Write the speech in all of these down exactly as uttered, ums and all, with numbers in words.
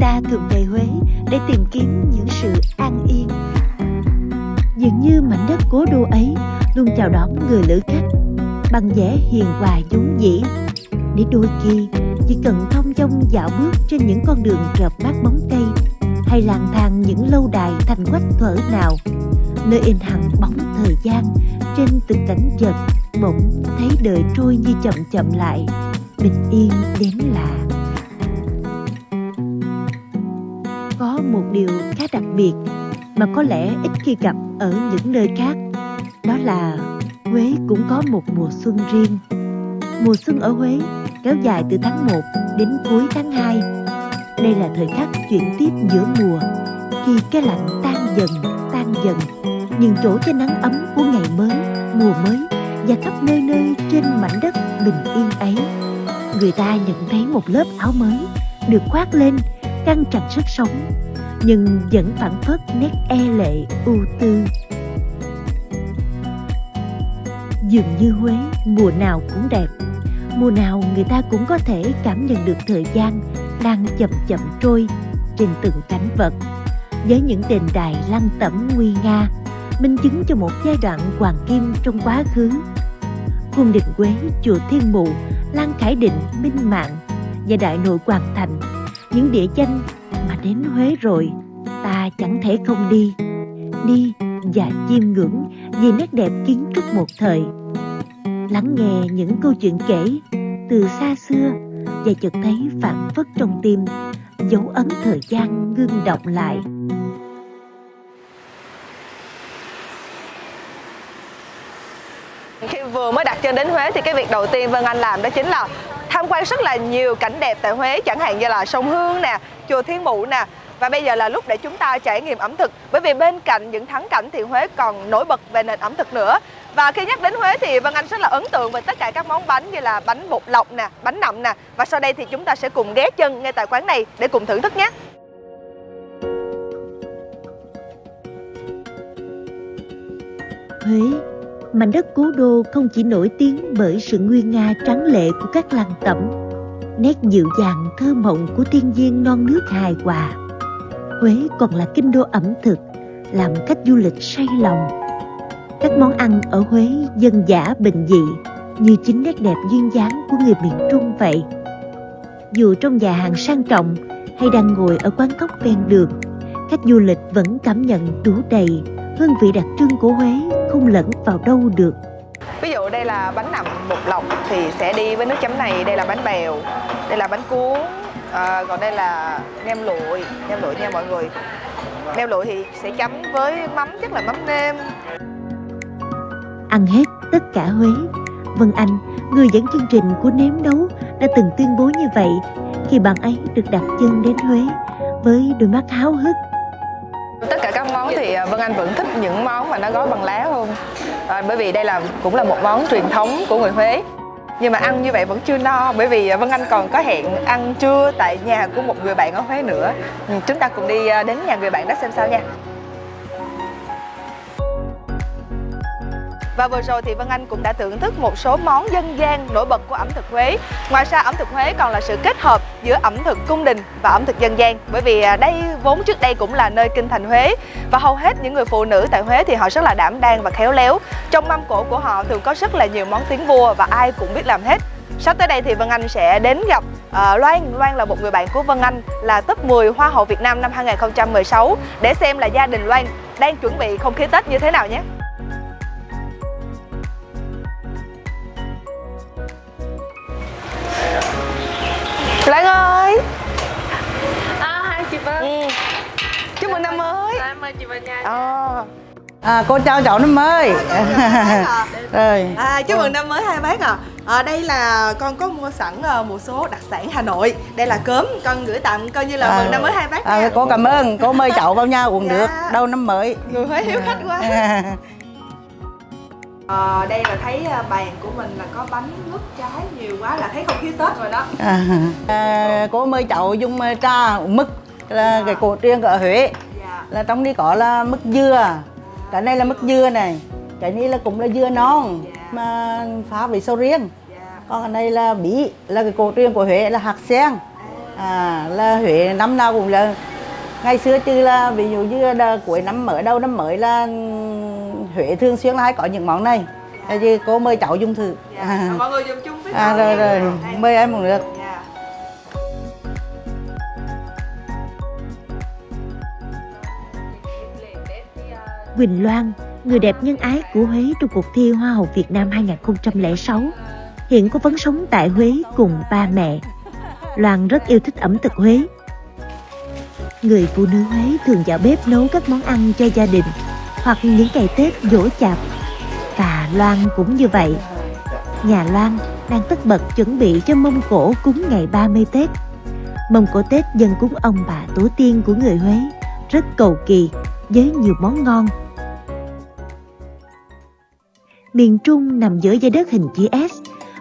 ta thường về Huế để tìm kiếm những sự an yên. Dường như mảnh đất cố đô ấy luôn chào đón người lữ khách bằng vẻ hiền hòa vốn dĩ. Để đôi khi chỉ cần thông dong dạo bước trên những con đường rợp mát bóng cây, hay lang thang những lâu đài thành quách thuở nào, nơi in hằn bóng thời gian trên từng cảnh vật, bỗng thấy đời trôi như chậm chậm lại, bình yên đến lạ. Có một điều khá đặc biệt mà có lẽ ít khi gặp ở những nơi khác, đó là Huế cũng có một mùa xuân riêng. Mùa xuân ở Huế kéo dài từ tháng một đến cuối tháng hai. Đây là thời khắc chuyển tiếp giữa mùa, khi cái lạnh tan dần, tan dần, nhường chỗ cho nắng ấm của ngày mới, mùa mới. Và khắp nơi nơi trên mảnh đất bình yên ấy, người ta nhận thấy một lớp áo mới được khoác lên, căng tràn sức sống, nhưng vẫn phảng phất nét e lệ ưu tư. Dường như Huế mùa nào cũng đẹp, mùa nào người ta cũng có thể cảm nhận được thời gian đang chậm chậm trôi trên từng cảnh vật, với những đền đài lăng tẩm nguy nga, minh chứng cho một giai đoạn hoàng kim trong quá khứ. Cung đình Huế, chùa Thiên Mụ, Lăng Khải Định, Minh Mạng và Đại Nội Hoàng Thành, những địa danh mà đến Huế rồi ta chẳng thể không đi, đi và chiêm ngưỡng vì nét đẹp kiến trúc một thời, lắng nghe những câu chuyện kể từ xa xưa, và chợt thấy phảng phất trong tim dấu ấn thời gian ngưng đọng lại. Khi vừa mới đặt chân đến Huế thì cái việc đầu tiên Vân Anh làm đó chính là tham quan rất là nhiều cảnh đẹp tại Huế, chẳng hạn như là sông Hương nè, chùa Thiên Mụ nè. Và bây giờ là lúc để chúng ta trải nghiệm ẩm thực, bởi vì bên cạnh những thắng cảnh thì Huế còn nổi bật về nền ẩm thực nữa. Và khi nhắc đến Huế thì Vân Anh rất là ấn tượng về tất cả các món bánh như là bánh bột lọc nè, bánh nậm nè. Và sau đây thì chúng ta sẽ cùng ghé chân ngay tại quán này để cùng thưởng thức nhé. Huế, mảnh đất cố đô không chỉ nổi tiếng bởi sự nguy nga tráng lệ của các làng tẩm, nét dịu dàng thơ mộng của thiên nhiên non nước hài hòa. Huế còn là kinh đô ẩm thực, làm khách du lịch say lòng. Các món ăn ở Huế dân dã bình dị, như chính nét đẹp duyên dáng của người miền Trung vậy. Dù trong nhà hàng sang trọng hay đang ngồi ở quán cóc ven đường, khách du lịch vẫn cảm nhận đủ đầy hương vị đặc trưng của Huế, không lẫn vào đâu được. Ví dụ đây là bánh nậm bột lọc thì sẽ đi với nước chấm này, đây là bánh bèo, đây là bánh cuốn, à, còn đây là nem lụi, nem lụi nha mọi người. Nem lụi thì sẽ chấm với mắm, chắc là mắm nêm. Ăn hết tất cả Huế, Vân Anh, người dẫn chương trình của Nếm Đấu, đã từng tuyên bố như vậy khi bạn ấy được đặt chân đến Huế với đôi mắt háo hức. Tất cả các món thì Vân Anh vẫn thích những món mà nó gói bằng lá hơn, à, bởi vì đây là cũng là một món truyền thống của người Huế. Nhưng mà ăn như vậy vẫn chưa no, bởi vì Vân Anh còn có hẹn ăn trưa tại nhà của một người bạn ở Huế nữa. Chúng ta cùng đi đến nhà người bạn đó xem sao nha. Và vừa rồi thì Vân Anh cũng đã thưởng thức một số món dân gian nổi bật của ẩm thực Huế. Ngoài ra ẩm thực Huế còn là sự kết hợp giữa ẩm thực cung đình và ẩm thực dân gian, bởi vì đây vốn trước đây cũng là nơi kinh thành Huế. Và hầu hết những người phụ nữ tại Huế thì họ rất là đảm đang và khéo léo. Trong mâm cỗ của họ thường có rất là nhiều món tiếng vua và ai cũng biết làm hết. Sắp tới đây thì Vân Anh sẽ đến gặp uh, Loan. Loan là một người bạn của Vân Anh, là top mười Hoa hậu Việt Nam năm hai nghìn không trăm mười sáu, để xem là gia đình Loan đang chuẩn bị không khí Tết như thế nào nhé. Loan ơi! À, hai chị Vân! Ừ. Chúc mừng năm mới! À, mời chị Vân nha! À. À, cô trao chậu năm mới! À, à, chúc mừng năm mới hai bác ạ! À. À, đây là con có mua sẵn một số đặc sản Hà Nội. Đây là cơm, con gửi tặng coi như là à, mừng năm mới hai bác nha! À, cô cảm ơn! Cô mời chậu bao nhau cũng được! Đâu năm mới! Người Huế hiếu khách quá! À, đây là thấy bàn của mình là có bánh mứt trái nhiều quá là thấy không khí Tết rồi đó. À, à, cô mời cháu dùng trà uống mứt là à. Cái cổ truyền ở Huế. Dạ. Là trong đi có là mứt dưa. À. Cái này là mứt dưa này. Cái này là cũng là dưa non. Dạ. Mà phá với sầu riêng. Dạ. Còn cái này là bí, là cái cổ truyền của Huế là hạt sen. À. à, là Huế năm nào cũng là ngày xưa chứ là ví dụ như là cuối năm mới đầu năm mới là Huế thường xuyên là hay có những món này. Dạ. Chứ cô mời cháu dùng thử. Dạ. À. Mọi người dùng chung với à, rồi rồi mời em cũng được. Dạ. Quỳnh Loan, người đẹp nhân ái của Huế trong cuộc thi Hoa hậu Việt Nam hai nghìn không trăm lẻ sáu. Hiện cô vẫn sống tại Huế cùng ba mẹ. Loan rất yêu thích ẩm thực Huế. Người phụ nữ Huế thường vào bếp nấu các món ăn cho gia đình hoặc những ngày Tết giỗ chạp. Và Loan cũng như vậy. Nhà Loan đang tất bật chuẩn bị cho mâm cỗ cúng ngày ba mươi Tết. Mâm cỗ Tết dân cúng ông bà tổ tiên của người Huế rất cầu kỳ với nhiều món ngon. Miền Trung nằm giữa dải đất hình chữ S,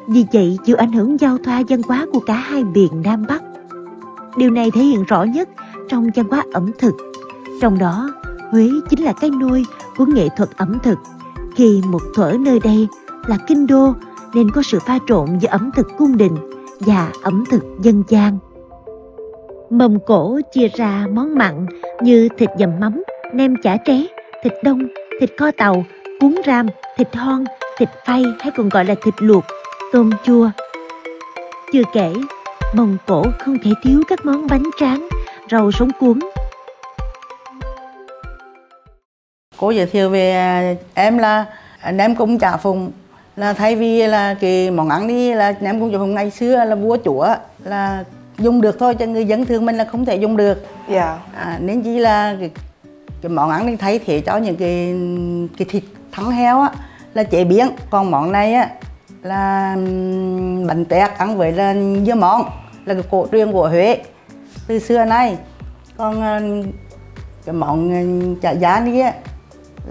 vì vậy chịu ảnh hưởng giao thoa văn hóa của cả hai miền Nam Bắc. Điều này thể hiện rõ nhất trong văn hóa ẩm thực. Trong đó, Huế chính là cái nôi của nghệ thuật ẩm thực, khi một thuở nơi đây là kinh đô nên có sự pha trộn giữa ẩm thực cung đình và ẩm thực dân gian. Mâm cỗ chia ra món mặn như thịt dầm mắm, nem chả tré, thịt đông, thịt kho tàu, cuốn ram, thịt hon, thịt phay hay còn gọi là thịt luộc, tôm chua. Chưa kể, mâm cỗ không thể thiếu các món bánh tráng, rau sống cuốn. Cô giới thiệu về em là nem công chả phượng, là thay vì là cái món ăn đi là nem công chả phượng ngày xưa là vua chúa là dùng được thôi, cho người dân thường mình là không thể dùng được. Dạ. À, nên chỉ là cái, cái món ăn đi thay thế cho những cái cái thịt thắng heo á là chế biến, còn món này á là bánh tét ăn với là dưa món là cái cổ truyền của Huế từ xưa nay. Còn cái món chả giá đi á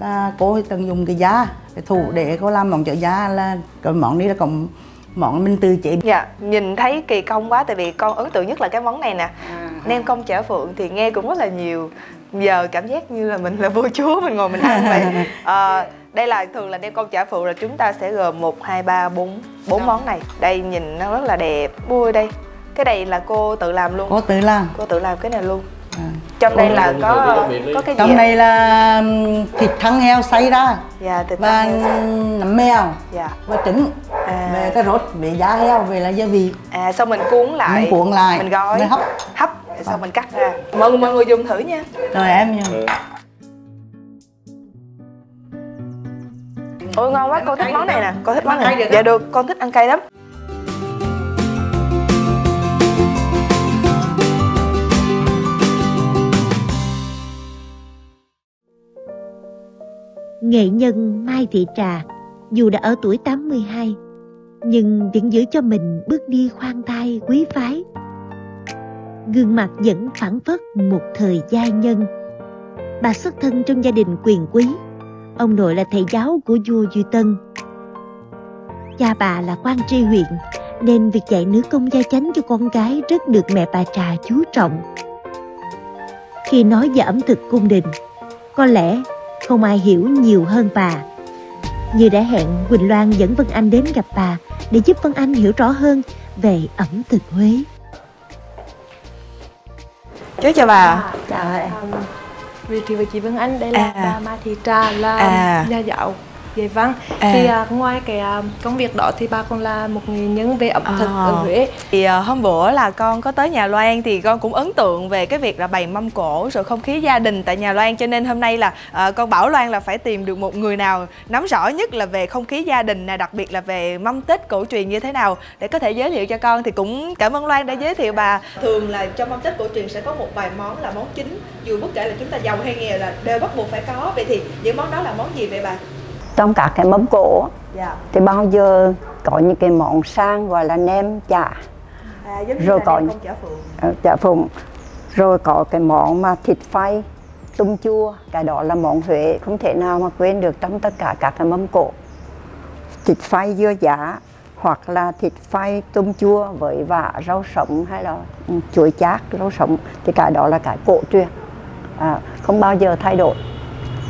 là cô tận dụng cái giá cái thủ để cô làm món chả giá, là cái món đi là còn món mình tự chế. Dạ, nhìn thấy kỳ công quá, tại vì con ấn tượng nhất là cái món này nè. À. Nem công chả phượng thì nghe cũng rất là nhiều, giờ cảm giác như là mình là vua chúa mình ngồi mình ăn vậy. À, đây là thường là nem công chả phượng là chúng ta sẽ gồm một hai ba bốn bốn món này. Đây nhìn nó rất là đẹp. Ui đây, cái này là cô tự làm luôn. Cô tự làm. Cô tự làm cái này luôn. À. Trong cô đây là có có cái gì? Trong đây là thịt thắng heo xay ra. Dạ, thịt và nấm mèo. Dạ. Và trứng. À. Về cái rốt, về giá heo, về là gia vị. À, sau mình cuốn lại. Mình cuốn lại. Mình gói. Mình hấp. Hấp. Sau mình cắt ra. Mời mọi người dùng thử nha. Rồi em dùng. Ừ. Ôi ngon quá, con thích món này nè, con thích món này. Dạ được, con thích ăn cay lắm. Nghệ nhân Mai Thị Trà dù đã ở tuổi tám mươi hai nhưng vẫn giữ cho mình bước đi khoan thai quý phái. Gương mặt vẫn phảng phất một thời gia nhân. Bà xuất thân trong gia đình quyền quý, ông nội là thầy giáo của vua Duy Tân. Cha bà là quan tri huyện nên việc dạy nữ công gia chánh cho con gái rất được mẹ bà Trà chú trọng. Khi nói về ẩm thực cung đình, có lẽ không ai hiểu nhiều hơn bà. Như đã hẹn, Quỳnh Loan dẫn Vân Anh đến gặp bà để giúp Vân Anh hiểu rõ hơn về ẩm thực Huế. Chú chào bà. À, chào em. Vì chị và chị Vân Anh, đây là à. Mai Thị Trà, là à. nhà giáo dạy văn. À. Thì uh, ngoài cái uh, công việc đó thì bà còn là một nghệ nhân về ẩm thực à. ở Huế. Thì uh, hôm bữa là con có tới nhà Loan thì con cũng ấn tượng về cái việc là bày mâm cỗ rồi không khí gia đình tại nhà Loan, cho nên hôm nay là uh, con bảo Loan là phải tìm được một người nào nắm rõ nhất là về không khí gia đình này, đặc biệt là về mâm Tết cổ truyền như thế nào để có thể giới thiệu cho con. Thì cũng cảm ơn Loan đã giới thiệu bà. Thường là trong mâm Tết cổ truyền sẽ có một vài món là món chính, dù bất kể là chúng ta giàu hay nghèo là đều bắt buộc phải có. Vậy thì những món đó là món gì vậy bà? Trong các cái mâm cỗ dạ. thì bao giờ có những cái món sang gọi là nem chả, à, rồi có nem chả phượng. chả phượng, rồi có cái món mà thịt phay, tôm chua, cái đó là món Huế không thể nào mà quên được trong tất cả các cái mâm cỗ. Thịt phay dưa giả hoặc là thịt phay tôm chua với vả rau sống hay là chuối chát rau sống thì cái đó là cái cổ truyền, à, không bao giờ thay đổi.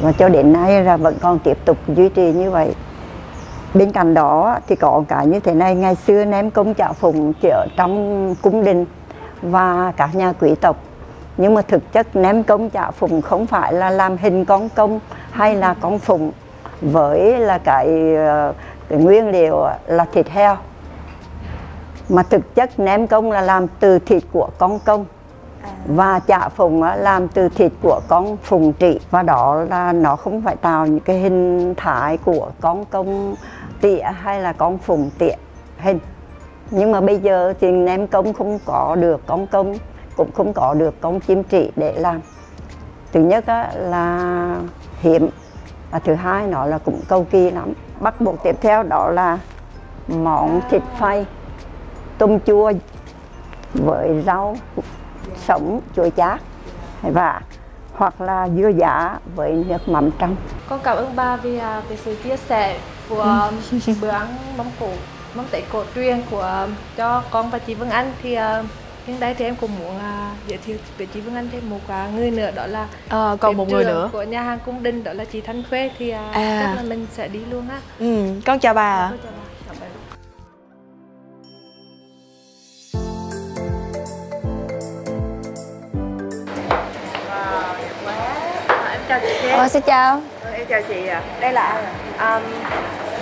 Và cho đến nay là vẫn còn tiếp tục duy trì như vậy. Bên cạnh đó thì có cái như thế này, ngày xưa nem công chả phụng chỉ ở trong cung đình và các nhà quý tộc. Nhưng mà thực chất nem công chả phụng không phải là làm hình con công hay là con phụng với là cái, cái nguyên liệu là thịt heo, mà thực chất nem công là làm từ thịt của con công và chả phụng làm từ thịt của con phụng trị, và đó là nó không phải tạo những cái hình thái của con công tịa hay là con phụng tịa hình. Nhưng mà bây giờ thì nem công không có được con công, cũng không có được con chim trị để làm. Thứ nhất á, là hiểm, và thứ hai nó là cũng cầu kỳ lắm. Bắt buộc tiếp theo đó là món thịt phay tôm chua với rau sống chua chát và hoặc là dưa giả với nước mắm trong. Con cảm ơn ba vì cái sự chia sẻ của bữa ăn mắm cổ, mắm tẩy cổ truyền của cho con và chị Vân Anh. Thì nhưng đây thì em cũng muốn uh, giới thiệu với chị Vân Anh thêm một uh, người nữa, đó là à, còn một người nữa của nhà hàng Cung Đinh, đó là chị Thanh Khuê. Thì uh, à. chắc là mình sẽ đi luôn á. Ừ, con chào bà. À, con chào bà. Ờ, xin chào. Ừ, em chào chị ạ. À. Đây là um,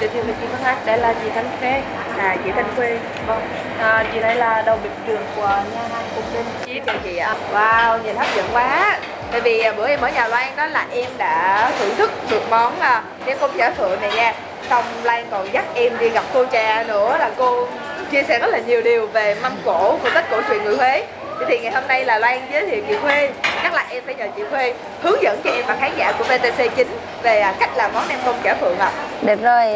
giới thiệu với chị Vân Anh, đây là chị Thanh Khê. À, chị Thanh Khuê. Vâng. À, chị đây là đầu bếp trưởng của nhà hàng Cung Đinh. Chào chị ạ. Wow, nhìn hấp dẫn quá. Tại vì bữa em ở Nhà Loan đó là em đã thưởng thức được món nem công chả phượng này nha. Xong Lan còn dắt em đi gặp cô Trà nữa, là cô chia sẻ rất là nhiều điều về mâm cổ của Tết cổ truyền người Huế. Thì ngày hôm nay là Loan giới thiệu chị Khuê, chắc là em phải nhờ chị Khuê hướng dẫn cho em và khán giả của vê tê xê chín về cách làm món nem công chả phượng ạ. À. Được rồi,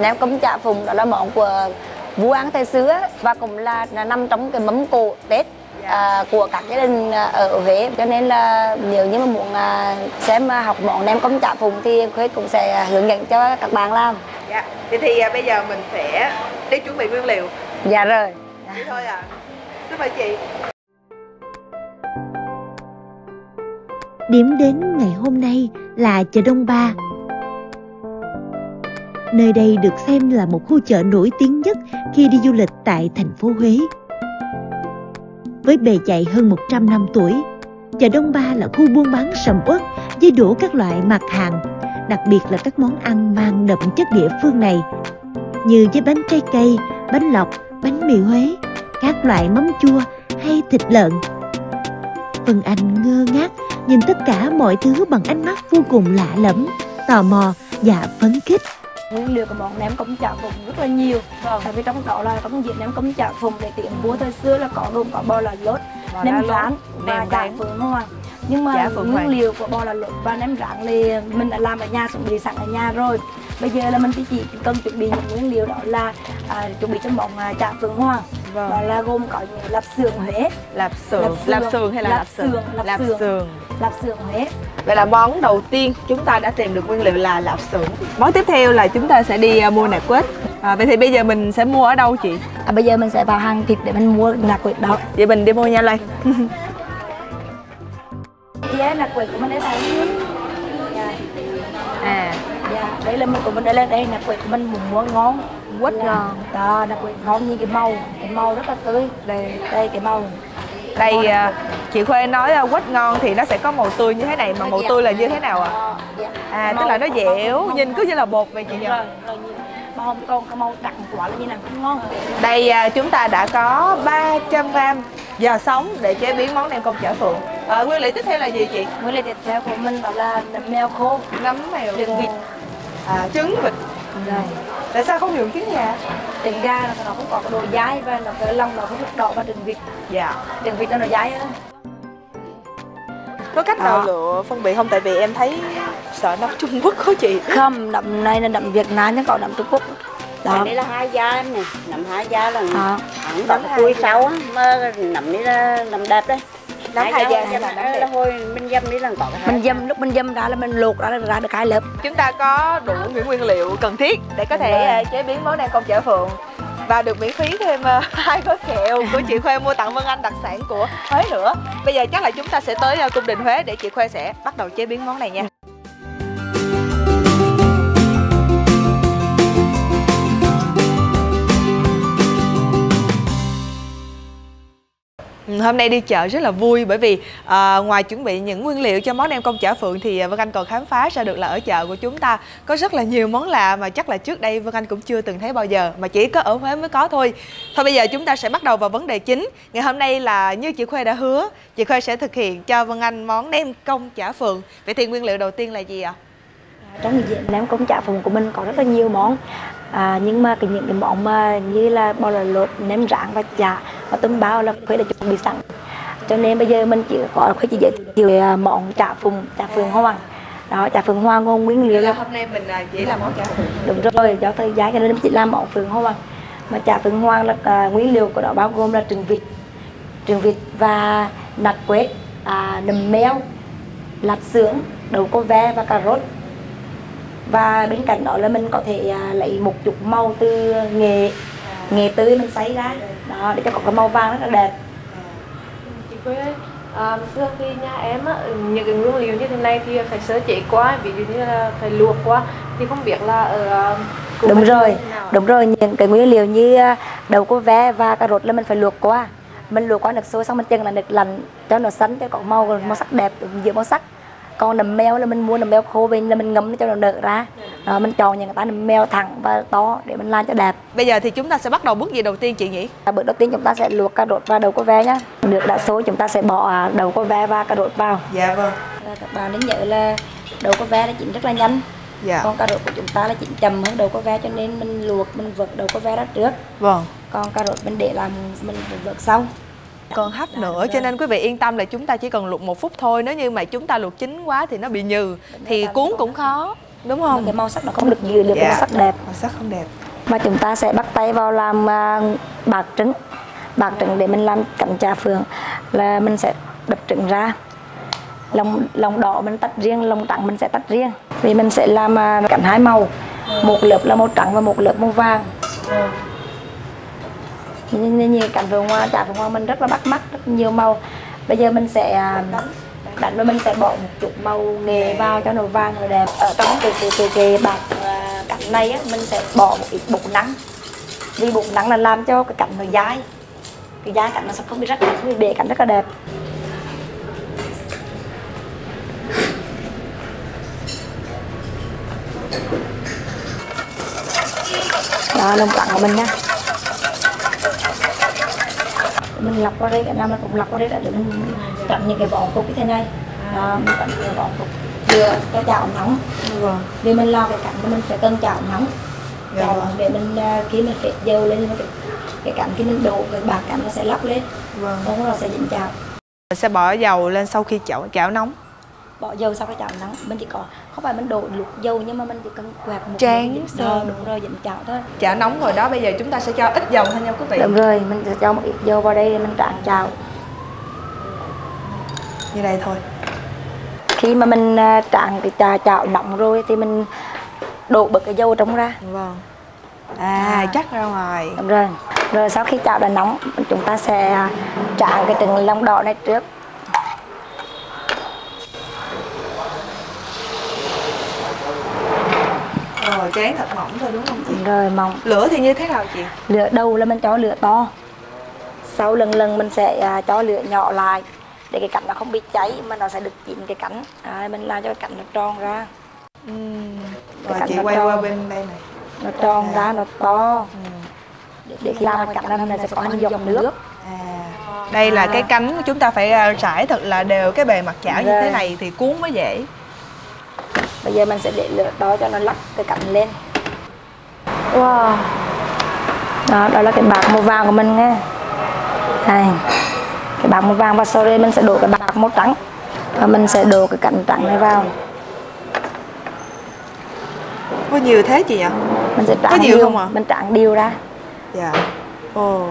nem công chả phượng đó là món của vua Hán thời xưa và cũng là nằm trong cái mâm cỗ Tết dạ. của các gia đình ở Huế. Cho nên là nếu như mà muốn xem học món nem công chả phượng thì Khuê cũng sẽ hướng dẫn cho các bạn làm. Dạ, thì, thì bây giờ mình sẽ đi chuẩn bị nguyên liệu. Dạ rồi. Dạ. Thế thôi à. Xin mời chị. Điểm đến ngày hôm nay là chợ Đông Ba. Nơi đây được xem là một khu chợ nổi tiếng nhất khi đi du lịch tại thành phố Huế. Với bề dày hơn một trăm năm tuổi, chợ Đông Ba là khu buôn bán sầm uất với đủ các loại mặt hàng, đặc biệt là các món ăn mang đậm chất địa phương này, như với bánh trái cây, bánh lọc, bánh mì Huế, các loại mắm chua hay thịt lợn. Vân Anh ngơ ngác nhìn tất cả mọi thứ bằng ánh mắt vô cùng lạ lẫm, tò mò và phấn khích. Nguyên liệu của món nem công chả phụng rất là nhiều. Vâng. Tại vì trong đó là trong diện nem công chả phụng để tiệm vua thời xưa là có gồm có bò lá lốt, nem rán và chả phượng hoàng. Nhưng mà nguyên liệu của bò lá lốt và nem rán thì mình đã làm ở nhà, chuẩn bị sẵn ở nhà rồi. Bây giờ là mình chỉ chỉ cần chuẩn bị những nguyên liệu, đó là à, chuẩn bị cho món chả phượng hoàng. Vâng. Đó là gồm có những lạp xưởng Huế, lạp xưởng, lạp xưởng hay là lạp xưởng, lạp xưởng, lạp xưởng Huế. Vậy là món đầu tiên chúng ta đã tìm được nguyên liệu là lạp xưởng. Món tiếp theo là chúng ta sẽ đi mua nạc quết. À, vậy thì bây giờ mình sẽ mua ở đâu chị? À, bây giờ mình sẽ vào hàng thịt để mình mua nạc quết đó. Vậy mình đi mua nha Loan. Giá nạc quết của mình để thấy. À, đây là mình của mình, đây là đây nạc quết của mình, mình mua ngon. Quất ngon. Đó, đặc biệt ngon như cái màu, cái màu rất là tươi. Đây, đây cái màu. Đây màu chị Khuê nói quất ngon thì nó sẽ có màu tươi như thế này, mà màu tươi là như thế nào ạ? À? À, tức là nó dẻo, nhìn cứ như là bột vậy chị nhỉ? Mà không còn cái màu đặc quả là như này cũng ngon. Đây chúng ta đã có ba trăm gam giò sống để chế biến món nem công chả phượng. À, nguyên liệu tiếp theo là gì chị? Nguyên liệu tiếp theo của mình đó là mèo khô, nấm mèo, trứng vịt, à, trứng vịt. Đây. Tại sao không dùng trứng gà? Trứng gà là nó cũng có cái đồ dái và nó cái lông nó cũng rất đỏ, và trứng vịt. Dạ. Trứng vịt nó đồ dái á. Có cách nào à. lựa phân biệt không? Tại vì em thấy sợ nấm Trung Quốc có chị. Không, nấm này là nấm Việt Nam chứ còn nấm Trung Quốc. Đó. Nấm này là hai da em nè, nấm hai da là à. nấm cùi sâu á, nấm này là nấm đẹp đấy. Nấm hai da là nấm đẹp. Hồi mình dâm đi lần có cái mình dâm, lúc mình dâm ra là mình luộc ra ra được hai lớp. Chúng ta có đủ những nguyên liệu cần thiết để có thể chế biến món nem công chả phượng và được miễn phí thêm hai gói kẹo của chị Khuê mua tặng Vân Anh, đặc sản của Huế nữa. Bây giờ chắc là chúng ta sẽ tới Cung Đình Huế để chị Khuê sẽ bắt đầu chế biến món này nha. hôm nay đi chợ rất là vui, bởi vì à, ngoài chuẩn bị những nguyên liệu cho món nem công chả phượng thì Vân Anh còn khám phá ra được là ở chợ của chúng ta có rất là nhiều món lạ mà chắc là trước đây Vân Anh cũng chưa từng thấy bao giờ, mà chỉ có ở Huế mới có thôi. Thôi bây giờ chúng ta sẽ bắt đầu vào vấn đề chính. Ngày hôm nay là như chị Khuê đã hứa, chị Khuê sẽ thực hiện cho Vân Anh món nem công chả phượng. Vậy thì nguyên liệu đầu tiên là gì ạ? Trong diện nem công chả phượng của mình có rất là nhiều món, à, nhưng mà cái những cái món mà như là bò lò lột, nem rán và chả và tôm bao là Khuê đã chuẩn bị sẵn, cho nên bây giờ mình chỉ có Khuê chỉ giới thiệu món chả phượng, chả phượng hoang đó. Chả phượng hoang không nguyên liệu là hôm nay mình chỉ làm món chả phượng, đúng rồi, do thời gian cho nên mình chỉ làm món phượng hoang. Mà chả phượng hoang là à, nguyên liệu của nó bao gồm là trứng vịt, trứng vịt và nạc quế, à, nấm mèo, lạp xưởng, đậu cô ve và cà rốt. Và bên cạnh đó là mình có thể lấy một chút màu từ nghệ nghệ tươi mình sấy ra đó để cho có cái màu vàng rất là đẹp. Chị Quế ơi, à, xưa khi nhà em á, những cái nguyên liệu như thế này thì phải sơ chế quá, ví dụ như là phải luộc quá, thì không biết là ở đúng rồi đúng rồi những cái nguyên liệu như đậu cô ve và cà rốt là mình phải luộc quá, mình luộc quá nước sôi xong mình chừng là nước lạnh cho nó sánh cho có màu màu sắc đẹp, giữa màu sắc. Còn nấm mèo là mình mua nấm mèo khô về là mình ngấm cho nó nở ra. Đó, mình chọn những cái nấm mèo thẳng và to để mình làm cho đẹp. Bây giờ thì chúng ta sẽ bắt đầu bước gì đầu tiên chị nhỉ? Bước đầu tiên chúng ta sẽ luộc cà rốt và đậu cô ve nhá. Được đã sôi chúng ta sẽ bỏ đậu cô ve và cà rốt vào. Dạ vâng. Các bạn nên nhớ là đậu cô ve nó chín rất là nhanh. Dạ. Còn cà rốt của chúng ta là chín chậm hơn đậu cô ve, cho nên mình luộc mình vớt đậu cô ve ra trước. Vâng. Còn cà rốt mình để làm mình vớt sau. Còn hấp nữa, cho nên quý vị yên tâm là chúng ta chỉ cần luộc một phút thôi. Nếu như mà chúng ta luộc chín quá thì nó bị nhừ, thì cuốn cũng khó, đúng không? Cái màu sắc nó không được vừa được, màu sắc đẹp, màu sắc không đẹp. Mà chúng ta sẽ bắt tay vào làm bạc trứng, bạc trứng để mình làm cánh chả phượng là mình sẽ đập trứng ra, lòng lòng đỏ mình tách riêng, lòng trắng mình sẽ tách riêng. Vì mình sẽ làm cánh hai màu, một lớp là màu trắng và một lớp màu vàng. Nên như cành phượng hoa, chả phượng hoa mình rất là bắt mắt, rất nhiều màu. Bây giờ mình sẽ đánh rồi mình sẽ bỏ một chút màu nghệ vào cho nó vàng rồi đẹp. Ở trong cái cái cái, cái bạc cạnh này á, mình sẽ bỏ một ít bột nắng, vì bột nắng là làm cho cái cạnh nó dai, cái dai cạnh nó sẽ không bị rách, không bị bể, cạnh rất là đẹp. Đó, lông cẳng của mình nha, mình lọc qua đây, cả năm mình cũng lọc qua đây đã, để mình chọn những cái vỏ cục như thế này, à, mình chọn những vỏ cục vừa cho chảo nóng, vì mình lo cái cạnh mình phải cần chảo nóng, chảo nóng để mình khi mình phết dầu lên cái, cái cạnh khi mình đổ cái bạc cạnh nó sẽ lóc lên, vâng. Không là sẽ dính chảo. Mình sẽ bỏ dầu lên sau khi chảo chảo nóng. Bỏ dầu sau khi chảo nóng, mình chỉ có không phải mình đổ luộc dầu nhưng mà mình chỉ cần quạt một tráng sơ đúng rồi dính chảo thôi. Chảo nóng rồi đó, bây giờ chúng ta sẽ cho ít dầu thôi nha quý vị. Đúng rồi, mình sẽ cho một ít dầu vào đây để mình tráng chảo. Như đây thôi. Khi mà mình tráng cái chảo nóng rồi thì mình đổ bớt cái dầu trong ra. Vâng. À, à chắc ra ngoài. Đúng rồi. Rồi sau khi chảo đã nóng, chúng ta sẽ tráng cái từng lòng đỏ này trước. Rồi tráng thật mỏng thôi đúng không chị? Rồi mỏng. Lửa thì như thế nào chị? Lửa đầu là mình cho lửa to, sau lần lần mình sẽ cho lửa nhỏ lại để cái cánh nó không bị cháy mà nó sẽ được chín cái cánh. À, mình làm cho cái cánh nó tròn ra. Ừ. Rồi chị quay tròn qua bên đây này. Nó tròn à, ra nó to. Ừ. Để, để khi làm cái cánh nó, nó sẽ có những giọt nước. nước. À. Đây là à. cái cánh chúng ta phải trải thật là đều cái bề mặt chảo như thế này thì cuốn mới dễ. Bây giờ mình sẽ để lửa đó cho nó lắc cái cạnh lên. Wow. Đó, đó là cái bạc màu vàng của mình nghe. Đây. Cái bạc màu vàng, và sau đây mình sẽ đổ cái bạc màu trắng. Và mình sẽ đổ cái cạnh trắng này vào. Có nhiều thế chị ạ? Mình sẽ tráng đều không ạ? Mình tráng đều ra. Dạ. Ồ. Oh.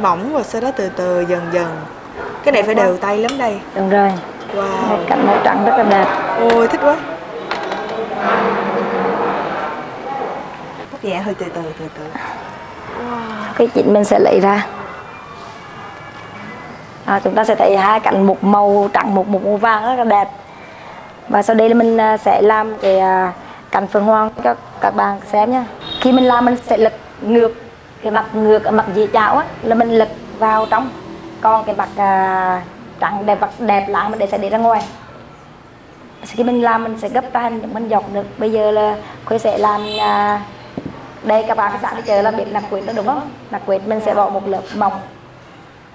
Mỏng rồi sau đó từ từ dần dần. Cái này phải đều tay lắm đây. Đúng rồi. Wow. Cái cạnh màu trắng rất là đẹp. Ôi thích quá. Dạ, hơi từ từ từ từ. Wow. Cái chín mình sẽ lấy ra. À, chúng ta sẽ thấy hai cạnh một màu trắng một một màu vàng rất là đẹp. Và sau đây là mình sẽ làm cái cánh phượng hoàng cho các bạn xem nhé. Khi mình làm mình sẽ lật ngược cái mặt ngược ở mặt dĩa chảo á, là mình lật vào trong Còn cái bạc à, trắng đẹp, bạc đẹp lại mình để sẽ để ra ngoài. Sau khi mình làm mình sẽ gấp tay để mình dọc được. Bây giờ là Khuê sẽ làm à, đây các bạn các bạn đi chờ làm việc là quyệt đó đúng không? Là quyệt mình sẽ bỏ một lớp mỏng,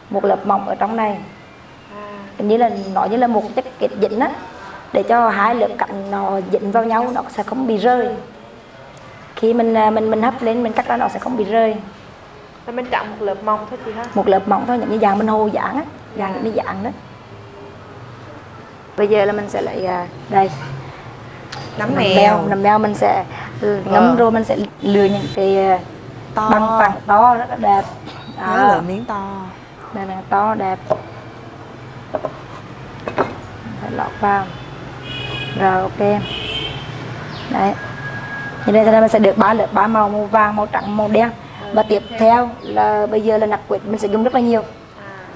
một lớp mỏng ở trong này. Hình như là nói như là một chất kết dính á, để cho hai lớp cạnh nó dính vào nhau nó sẽ không bị rơi. Khi mình mình mình hấp lên mình cắt ra nó sẽ không bị rơi. Là mình chọn một lớp mỏng thôi chị ha. Một lớp mỏng thôi, những cái dạng mình hô dạng á, dạng những cái dạng đó. Bây giờ là mình sẽ lại đây nấm beo, nấm beo mình sẽ ngấm ờ. rồi mình sẽ lừa những cái to. băng phẳng to rất là đẹp. Đó à. Là miếng to. Đây là to đẹp. Phải lọt vào. Rồi ok. Đấy. Như đây là mình sẽ được ba lớp, ba màu, màu vàng, màu trắng, màu đen. Và tiếp theo là bây giờ là nạc quýt mình sẽ dùng rất là nhiều.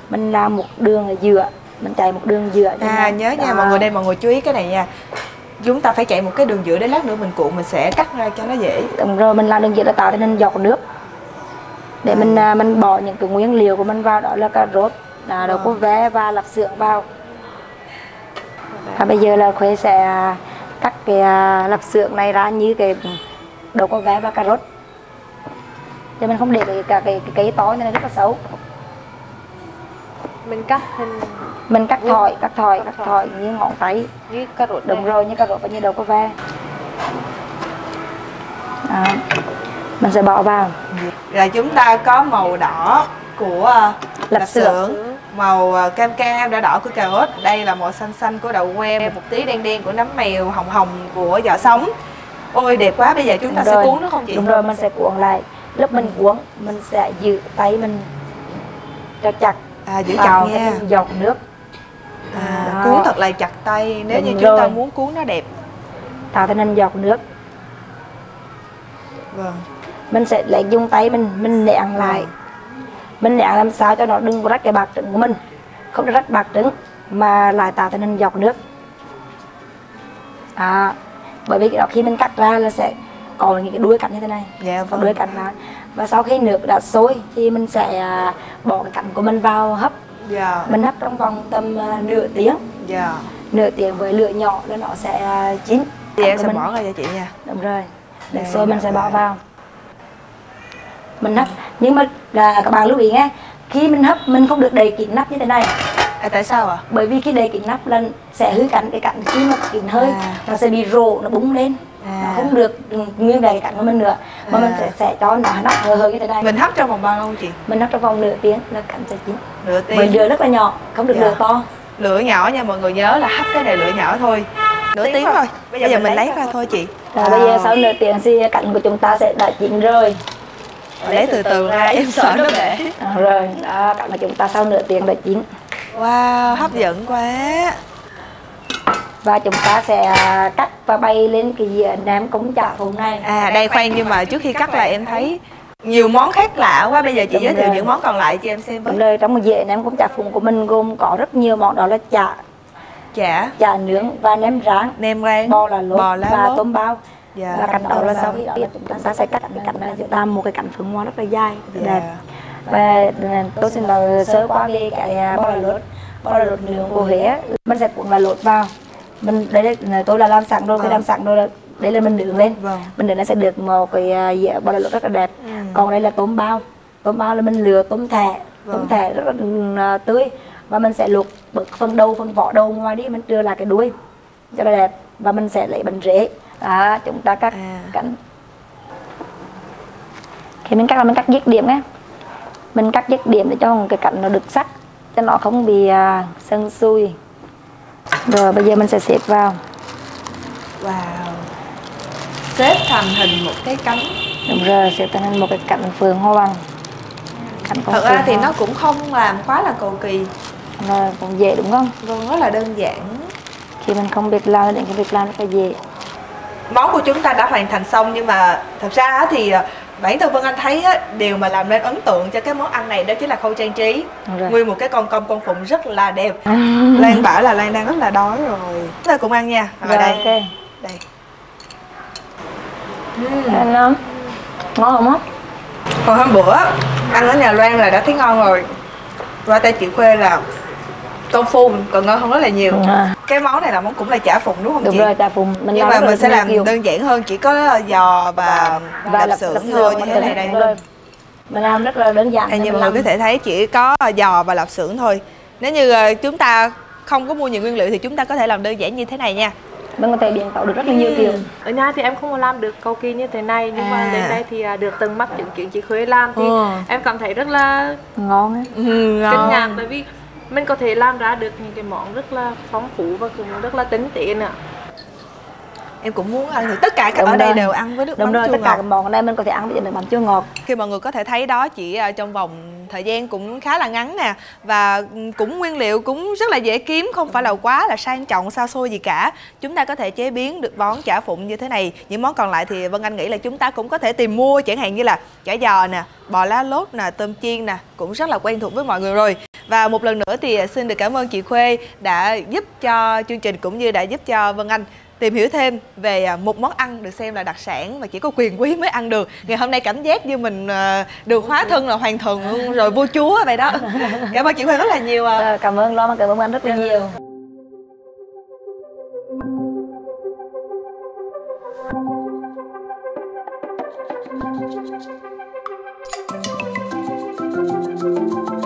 Mình làm một đường ở giữa, mình chạy một đường giữa. À nhớ nha mọi người, đây mọi người chú ý cái này nha. Chúng ta phải chạy một cái đường giữa để lát nữa mình cuộn mình sẽ cắt ra cho nó dễ. Đúng rồi, mình làm đường giữa là tạo nên giọt nước. Để à. mình mình bỏ những cái nguyên liệu của mình vào, đó là cà rốt, là đậu cô vé và lạp xưởng vào. Và bây giờ là Khuê sẽ cắt cái lạp xưởng này ra như cái đậu cô vé và cà rốt. Cho mình không để cái cái cái, cái tối này rất là xấu. Mình cắt hình mình cắt thỏi, cắt thỏi, cắt thỏi như ngọn tay, như cà rốt. Đúng rồi, như cà rốt và như đầu có ve. À, mình sẽ bỏ vào. Là chúng ta có màu đỏ của lạp xưởng, màu cam cam đã đỏ của cà rốt, đây là màu xanh xanh của đậu que, một tí đen đen của nấm mèo, hồng hồng của giò sống. Ôi đẹp quá, bây giờ chúng ta đúng sẽ rồi. cuốn đúng không chị? Đúng rồi, mình sẽ cuộn lại. Lúc mình cuốn mình sẽ giữ tay mình cho chặt. À, giữ chặt nha, dọc nước à, à, cuốn thật là chặt tay nếu như chúng ta muốn cuốn nó đẹp, tạo nên dọc nước. Vâng, mình sẽ lại dùng tay mình mình nặn lại. Vâng. Mình nặn làm sao cho nó đừng rách cái bạc trứng của mình, không rách bạc trứng mà lại tạo nên dọc nước. À, bởi vì cái đó khi mình cắt ra là sẽ còn những cái đuôi cạnh như thế này. Dạ vâng. Đuôi cạnh đó. Và sau khi nước đã sôi thì mình sẽ bỏ cái cạnh của mình vào hấp. Dạ. Mình hấp trong vòng tầm nửa tiếng. Dạ. Nửa tiếng với lửa nhỏ là nó sẽ chín. Thì em sẽ mình... bỏ ra cho chị nha. Đúng rồi. Để dạ, sôi mình sẽ bỏ vào. Mình hấp. Nhưng mà các bạn lưu ý nghe, khi mình hấp mình không được đậy kín nắp như thế này. À, tại sao ạ? À? Bởi vì khi đậy kín nắp lên sẽ hư cạnh cái cạnh khi mà kín hơi à. Nó sẽ bị rộ, nó búng lên. À. Nó không được nguyên vẹn cái cạnh của mình nữa mà à. mình sẽ, sẽ cho nó nắp hơi hơi như thế này. Mình hấp trong vòng bao lâu chị? Mình hấp trong vòng nửa tiếng là cạnh sẽ chín. Nửa tiếng. Mình lửa rất là nhỏ, không được dạ. lửa to. Lửa nhỏ nha mọi người, nhớ là hấp cái này lửa nhỏ thôi. Nửa tiếng, tiếng thôi. Bây giờ, bây giờ mình lấy ra thôi chị. Rồi, à. Bây giờ sau nửa tiếng thì cạnh của chúng ta sẽ đã chín rồi. Lấy từ từ ra, em sợ nó bể. Rồi, đó, cạnh của chúng ta sau nửa tiếng đã chín. Wow, hấp dẫn quá. Và chúng ta sẽ cắt và bay lên cái dĩa nem công chả phượng này. À đây khoan, nhưng mà trước khi cắt là em thấy nhiều món khác lạ quá. Bây giờ chị đúng giới thiệu những món còn lại cho em xem với. Trong một dĩa nem công chả phượng của mình gồm có rất nhiều món, đó là chả chả chả nướng và nem rán, nem rán, bò là lốt và lốt. Tôm bao. Dạ, và cạnh đó là sau khi đó chúng ta sẽ cắt cái cạnh này, chúng ta một cái cạnh phượng hoa rất là dài đẹp. Và tôi xin là sơ qua về cái bò là lốt, bò là lốt nướng của Huế. Mình sẽ cuộn là lốt vào. Mình đấy là tôi là làm sẵn rồi, tôi à. làm sẵn rồi, đấy là mình nướng lên. Vâng. Mình nướng nó sẽ được một cái dĩa bò là lốt rất là đẹp. Ừ. Còn đây là tôm bao, tôm bao là mình lựa tôm thẻ, vâng. tôm thẻ rất là tươi và mình sẽ luộc bớt phần đầu, phần vỏ đầu ngoài đi, mình đưa lại cái đuôi cho là đẹp và mình sẽ lấy bánh rễ. Đó, chúng ta cắt à. cánh. Khi mình cắt là mình cắt dứt điểm á, mình cắt dứt điểm để cho cái cạnh nó được sắc, cho nó không bị sần sùi. Rồi bây giờ mình sẽ xếp vào. Wow, xếp thành hình một cái cánh. Đúng rồi, xếp thành hình một cái cạnh phượng hoa bằng. Thật ra thì hoa. nó cũng không làm quá là cầu kỳ. Rồi, cũng dễ đúng không? Vâng, rất là đơn giản. Khi mình không biết làm, định cái việc làm rất là dễ. Món của chúng ta đã hoàn thành xong, nhưng mà thật ra thì bản thân Vân Anh thấy á, điều mà làm nên ấn tượng cho cái món ăn này đó chính là khâu trang trí. Nguyên một cái con công con phụng rất là đẹp. Lan bảo là Lan đang rất là đói rồi. Chúng ta cùng ăn nha. Rồi đây. Okay. Đây. Uhm. Ngon. Ngon không á? Còn hôm bữa ăn ở nhà Loan là đã thấy ngon rồi. Và tay chị Khuê là tôm phun còn ngon hơn rất là nhiều. À. Cái món này là món cũng là chả phụng đúng không đúng chị? Đúng rồi, chả phụng. Mình nhưng mà mình sẽ làm nhiều. Đơn giản hơn, chỉ có giò và, và lạp xưởng thôi như thế này đây. Rồi. Mình làm rất là đơn giản. À, như mọi người có thể thấy chỉ có giò và lạp xưởng thôi. Nếu như chúng ta không có mua nhiều nguyên liệu thì chúng ta có thể làm đơn giản như thế này nha. Mình có thể biến tấu được rất là nhiều kiểu. Ở nhà thì em không có làm được cầu kỳ như thế này, nhưng à. mà đến đây thì được từng mắt chứng kiến chị Khuê làm thì ừ. em cảm thấy rất là ngon ấy. Ừ, ngon. Nhạc, bởi vì mình có thể làm ra được những cái món rất là phong phú và cũng rất là tính tỉ nữa. Em cũng muốn ăn thì tất cả các ở đây đều ăn với nước mắm chua ngọt. Tất cả các món ở đây mình có thể ăn với nước mắm chua ngọt. Khi mọi người có thể thấy đó, chỉ trong vòng thời gian cũng khá là ngắn nè, và cũng nguyên liệu cũng rất là dễ kiếm, không phải là quá là sang trọng xa xôi gì cả. Chúng ta có thể chế biến được món chả phụng như thế này. Những món còn lại thì Vân Anh nghĩ là chúng ta cũng có thể tìm mua, chẳng hạn như là chả giò nè, bò lá lốt nè, tôm chiên nè, cũng rất là quen thuộc với mọi người rồi. Và một lần nữa thì xin được cảm ơn chị Khuê đã giúp cho chương trình cũng như đã giúp cho Vân Anh tìm hiểu thêm về một món ăn được xem là đặc sản mà chỉ có quyền quý mới ăn được. Ngày hôm nay cảm giác như mình được hóa thân là hoàng thần luôn rồi, vua chúa vậy đó. Cảm ơn chị Khuê rất là nhiều. À, cảm ơn Loan, cảm ơn anh rất là nhiều.